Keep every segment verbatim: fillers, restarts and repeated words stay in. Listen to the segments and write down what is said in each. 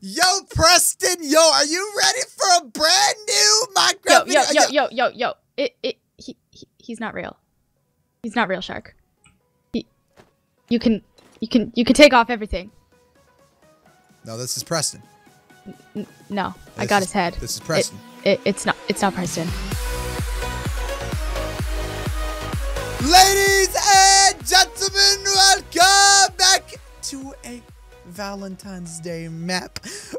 Yo, Preston, yo, are you ready for a brand new Minecraft video? Yo, yo, yo, yo, yo, yo. It, it, he, he, he's not real. He's not real, Shark. He, you can, you can, you can take off everything. No, this is Preston. N no, this I got is, his head. This is Preston. It, it, it's not, it's not Preston. Ladies and gentlemen, welcome back to a Valentine's Day map.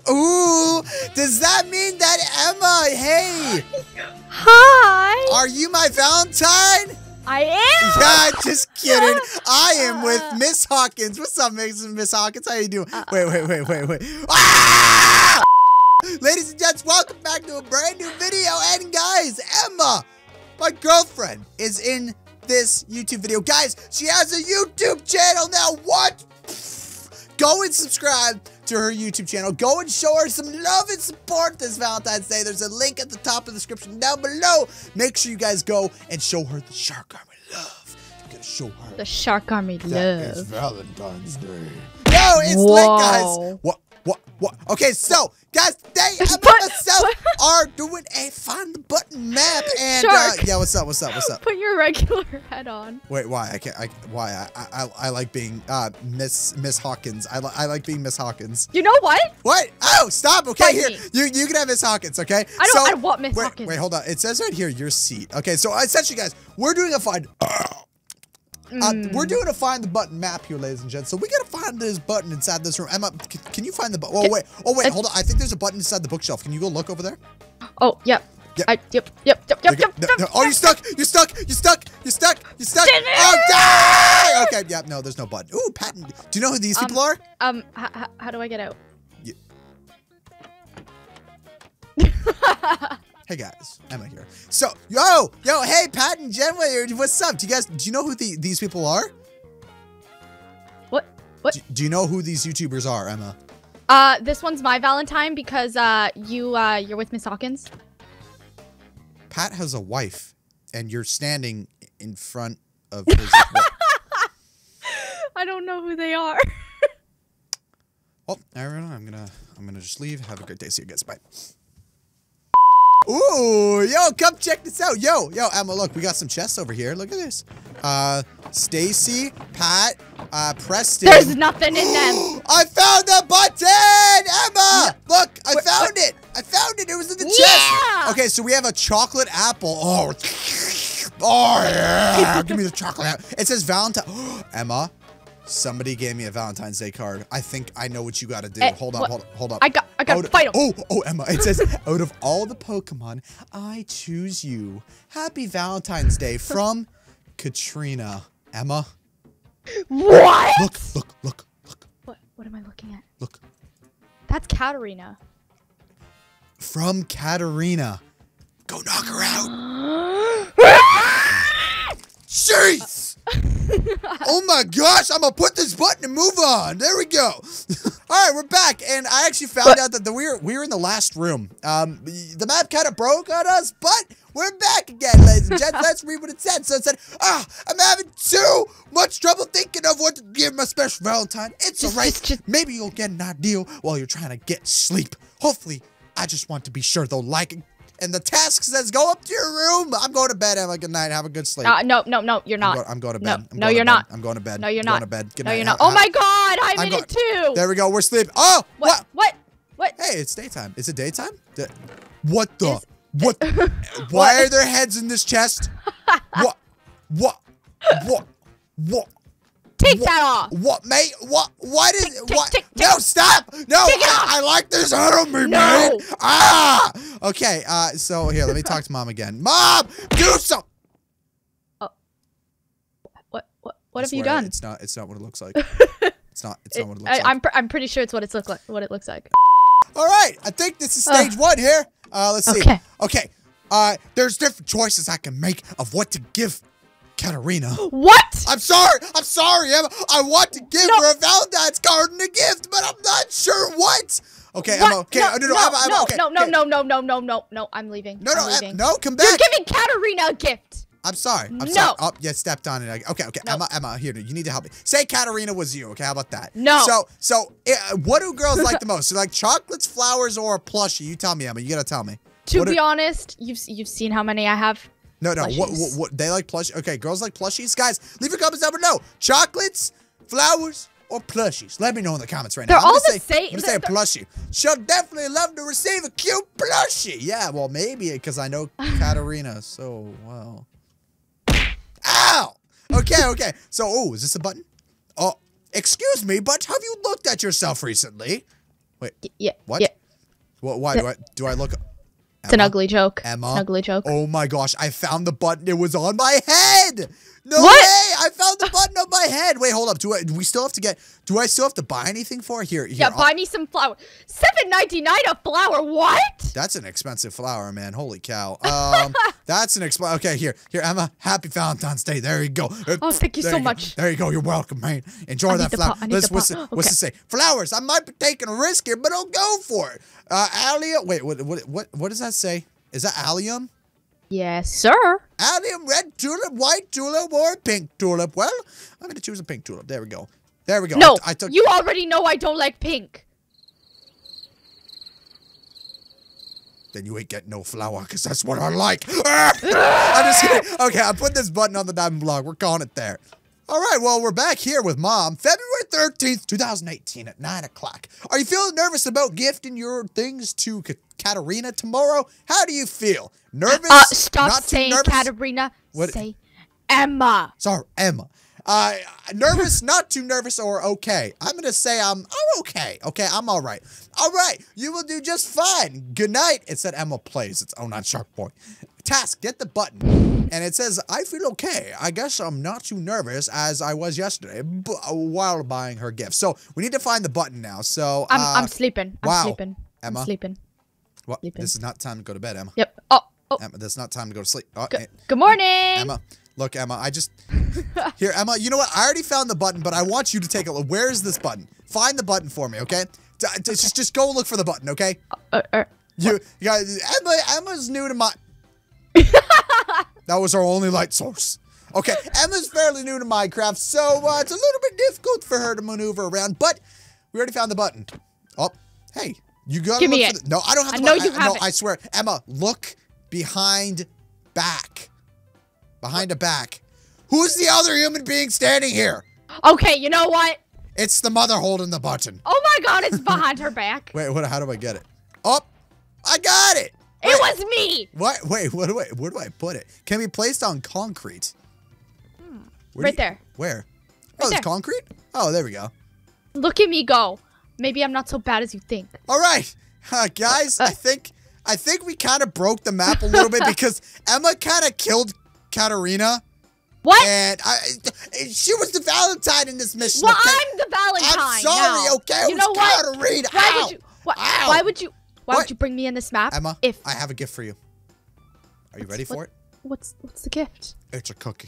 Ooh, does that mean that Emma, hey. Hi. Are you my Valentine? I am. Yeah, just kidding. I am with Miss Hawkins. What's up, Miss Hawkins? How you doing? Uh, wait, wait, wait, wait, wait. Ah! Ladies and gents, welcome back to a brand new video. And guys, Emma, my girlfriend, is in this YouTube video. Guys, she has a YouTube channel now. What? Go and subscribe to her YouTube channel. Go and show her some love and support this Valentine's Day. There's a link at the top of the description down below. Make sure you guys go and show her the SHARKARMY love. You gotta show her the SHARKARMY love. That is Valentine's Day. No, it's lit, guys. What? What? What? Okay, so guys, today Emma and myself are doing a find the button map, and uh, yeah, what's up? What's up? What's up? Put your regular hat on. Wait, why? I can't. I, why? I, I I like being uh Miss Miss Hawkins. I li I like being Miss Hawkins. You know what? What? Oh, stop. Okay, Fight here me. you you can have Miss Hawkins. Okay. I don't. So, I don't want Miss wait, Hawkins. Wait, hold on. It says right here your seat. Okay, so essentially, guys, we're doing a find. Uh, mm. We're doing a find the button map here, ladies and gents. So we gotta find this button inside this room. Emma, can, can you find the button? Oh wait, oh wait, hold on. I think there's a button inside the bookshelf. Can you go look over there? Oh yep, yep, I, yep, yep, yep, yep, yep, no, no. Oh, you stuck! You stuck! You stuck! You stuck! You stuck! Oh, die! Okay, yeah, no, there's no button. Ooh, Patton. Do you know who these um, people are? Um, how do I get out? Yeah. Hey guys, Emma here. So, yo, yo, hey, Pat and Jen, what's up? Do you guys, do you know who the, these people are? What? What? Do, do you know who these YouTubers are, Emma? Uh, this one's my Valentine because uh, you uh, you're with Miss Hawkins. Pat has a wife, and you're standing in front of his. I don't know who they are. Well, everyone, I'm gonna I'm gonna just leave. Have a great day. See you guys. Bye. Ooh, yo, come check this out. Yo, yo, Emma, look, we got some chests over here. Look at this. Uh, Stacy, Pat, uh, Preston. There's nothing in them. I found the button, Emma. No. Look, I what, found what? it. I found it. It was in the yeah. chest. Okay, so we have a chocolate apple. Oh, oh yeah. Give me the chocolate apple. It says Valentine. Emma, somebody gave me a Valentine's Day card. I think I know what you got to do. Hey, hold on, hold on, hold on. I got. I gotta fight him. Oh, oh, Emma, it says, out of all the Pokemon, I choose you. Happy Valentine's Day from Katrina. Emma. What? Look, look, look, look. What, what am I looking at? Look. That's Katarina. From Katarina. Go knock her out. Jeez. Oh my gosh, I'm gonna put this button and move on. There we go. All right, we're back, and I actually found what? out that the, we, were, we were in the last room. Um, the map kind of broke on us, but we're back again, ladies and gents. Let's read what it said. So it said, ah, oh, I'm having too much trouble thinking of what to give my special Valentine. It's all right. Maybe you'll get an idea while you're trying to get sleep. Hopefully, I just want to be sure they'll like it. And the task says, go up to your room. I'm going to bed, Emma. Good night. Have a good sleep. Uh, no, no, no, you're not. I'm, go I'm going to bed. No, I'm no you're bed. not. I'm going to bed. No, you're I'm not. Going to bed. Good no, night. you're not. Oh, my God. I'm, I'm in it, too. There we go. We're sleeping. Oh, what? What? What? Hey, it's daytime. Is it daytime? What the? Is what? Why what? are there heads in this chest? What? What? What? What? Take what, that off. What, mate? What? What is? Tick, tick, what? Tick, tick, no, stop! No, tick I, I like this enemy, no. man. Ah. Okay. Uh. So here, let me talk to Mom again. Mom, do something. Oh. What? What? What I have you done? It's not. It's not what it looks like. It's not. It's it, not what it looks I, like. I'm. Pr I'm pretty sure it's what it's look like. What it looks like. All right. I think this is stage uh. one here. Uh. Let's see. Okay. Okay. Uh. There's different choices I can make of what to give Katarina. What? I'm sorry. I'm sorry, Emma. I want to give no. her a Valentine's card and a gift, but I'm not sure what. Okay, what? Emma. Okay. No, oh, no, no, no, Emma, Emma, no, okay. no, no, okay. no, no, no, no, no, no. I'm leaving. No, no, I'm leaving. Emma, no, come back. You're giving Katarina a gift. I'm sorry. I'm no. sorry. Oh, you stepped on it. Okay, okay. No. Emma, Emma, here, you need to help me. Say Katerina was you. Okay, how about that? No. So, so uh, what do girls like the most? So, like chocolates, flowers, or a plushie? You tell me, Emma. You gotta tell me. To what be are, honest, you've you've seen how many I have. No, no. Plushies. What, what? What? They like plushies. Okay, girls like plushies. Guys, leave your comments down below. Chocolates, flowers, or plushies. Let me know in the comments right they're now. All I'm gonna the say, I'm gonna say a plushie. She'll definitely love to receive a cute plushie. Yeah, well, maybe because I know Katerina so well. Ow! Okay, okay. So, oh, is this a button? Oh, excuse me, but have you looked at yourself recently? Wait. Yeah. What? Yeah. What? Why do I do I look? Emma? It's an ugly joke. Emma. It's an ugly joke. Oh my gosh! I found the button. It was on my head. No what? way! I found the button on my head. Wait, hold up. Do I? Do we still have to get? Do I still have to buy anything for it? Here, here? Yeah, I'll, buy me some flour. seven ninety-nine a flower. What? That's an expensive flower, man. Holy cow. Um, that's an expensive. Okay, here, here, Emma. Happy Valentine's Day. There you go. Oh, thank you there so you much. Go. There you go. You're welcome, man. Enjoy I that flower. Let's what's it? What's it say? Flowers. I might be taking a risk here, but I'll go for it. Uh, Allium. Wait, what? What? What? What does that say? Is that Allium? Yes, sir. Allium, red tulip, white tulip, or pink tulip. Well, I'm gonna choose a pink tulip. There we go. There we go. No, I t I you already know I don't like pink. Then you ain't getting no flower, because that's what I like. I'm just kidding. Okay, I put this button on the diamond block. We're calling it there. All right, well, we're back here with Mom, February thirteenth, two thousand eighteen at nine o'clock. Are you feeling nervous about gifting your things to K Katerina tomorrow? How do you feel? Nervous? Uh, stop Not saying too nervous? Katerina. What? Say Emma. Sorry, Emma. Uh, nervous, not too nervous, or okay. I'm gonna say I'm I'm okay. Okay, I'm all right. All right, you will do just fine. Good night. It said Emma plays. It's oh nine shark boy. Task, get the button. And it says, I feel okay. I guess I'm not too nervous as I was yesterday b while buying her gift. So we need to find the button now. So uh, I'm, I'm sleeping. I'm wow. sleeping. Emma. I'm sleeping. Well, sleeping. This is not time to go to bed, Emma. Yep. Oh. oh. Emma, this is not time to go to sleep. Oh, G good morning. Emma. Look, Emma, I just... Here, Emma, you know what? I already found the button, but I want you to take a look. Where is this button? Find the button for me, okay? D okay. Just, just go look for the button, okay? Uh, uh, you, you guys, Emma, Emma's new to my... That was our only light source. Okay, Emma's fairly new to Minecraft, so uh, it's a little bit difficult for her to maneuver around, but we already found the button. Oh, hey, you gotta Give look me for it. The... No, I don't have to... I know you I, have No, it. I swear. Emma, look behind back. Behind a back. Who's the other human being standing here? Okay, you know what? It's the mother holding the button. Oh my god, it's behind her back. Wait, what? How do I get it? Oh, I got it. Wait. It was me. What? Wait, what do I, where do I put it? Can be placed on concrete. Hmm. Right you, there. Where? Oh, right it's concrete? Oh, there we go. Look at me go. Maybe I'm not so bad as you think. All right, uh, guys, uh, I think I think we kind of broke the map a little bit because Emma kind of killed Katerina. What? And I, she was the Valentine in this mission. Well, okay? I'm the Valentine. I'm sorry, now. okay? It you was know what? Katerina. Why Ow. would you? Why, why would you? Why what? would you bring me in this map? Emma, if I have a gift for you. Are you ready for what, it? What's What's the gift? It's a cookie.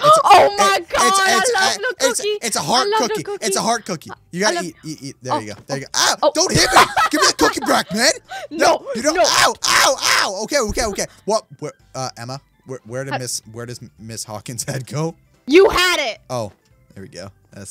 It's a, oh my it, god! It's, it's, I love a, the cookie. It's, it's a heart cookie. cookie. It's a heart cookie. You gotta love, eat, eat, eat. There oh, you go. There oh, you go. Ow! Oh. Don't hit me! Give me the cookie back, man. No, no, you don't. No. Ow! Ow! Ow! Okay, okay, okay. What? What? Uh, Emma. Where, where did Miss Where does Miss Hawkins' head go? You had it. Oh, there we go. That's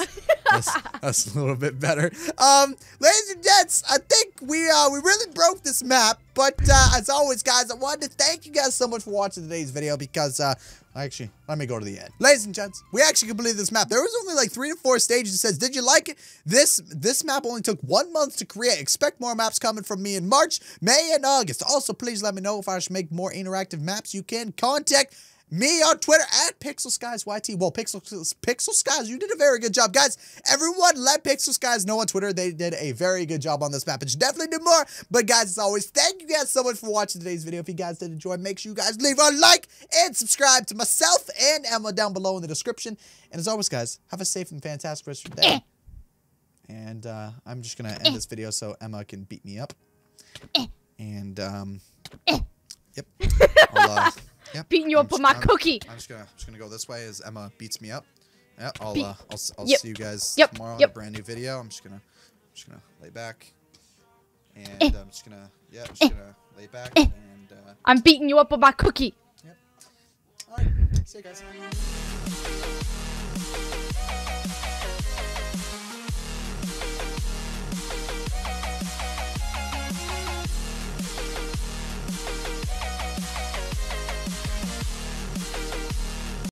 that's, that's a little bit better. Um, ladies and gents, I think we uh we really broke this map. But uh, as always, guys, I wanted to thank you guys so much for watching today's video because uh actually let me go to the end, ladies and gents. We actually completed this map. There was only like three to four stages. It says, did you like it? This this map only took one month to create. Expect more maps coming from me in March, May, and August. Also, please let me know if I should make more interactive maps. You can contact me on Twitter at Pixel Skies Y T. Well, Pixel, Pixel Skies, you did a very good job. Guys, everyone let Pixel Skies know on Twitter. They did a very good job on this map. It should definitely do more. But guys, as always, thank you guys so much for watching today's video. If you guys did enjoy, make sure you guys leave a like and subscribe to myself and Emma down below in the description. And as always, guys, have a safe and fantastic rest of your day. And uh, I'm just going to end this video so Emma can beat me up. And, um, yep. I'll, uh, Yep. Beating you I'm up just, with my I'm, cookie. I'm just gonna, just gonna go this way as Emma beats me up. Yeah, I'll, Be uh, I'll, I'll yep. see you guys yep. tomorrow yep. in a brand new video. I'm just gonna, I'm just gonna lay back, and eh. I'm just gonna, yeah, I'm just eh. gonna lay back, eh. and. Uh, I'm beating you up with my cookie. Yep. All right. See you guys.